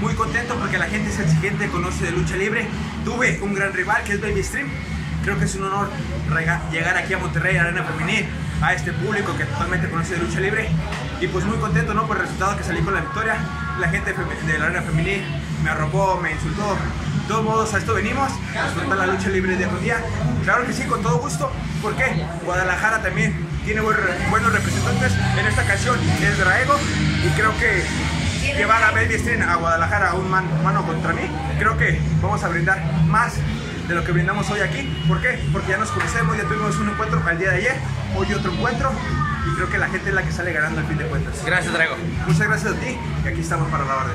muy contento porque la gente es exigente, conoce de lucha libre. Tuve un gran rival que es Baby Xtreme. Creo que es un honor llegar aquí a Monterrey, a Arena Femenil, a este público que totalmente conoce de lucha libre. Y pues muy contento, ¿no?, por el resultado, que salí con la victoria. La gente de la Arena Femenil me arropó, me insultó. De todos modos, a esto venimos, a disfrutar la lucha libre día con día. Claro que sí, con todo gusto. ¿Por qué? Guadalajara también tiene buenos representantes. En esta ocasión es Drago, y creo que llevar a Baby Xtreme a Guadalajara, un mano contra mí, creo que vamos a brindar más de lo que brindamos hoy aquí. ¿Por qué? Porque ya nos conocemos, ya tuvimos un encuentro el día de ayer, hoy otro encuentro, y creo que la gente es la que sale ganando al fin de cuentas. Gracias, Drago. Muchas gracias a ti, y aquí estamos para la orden.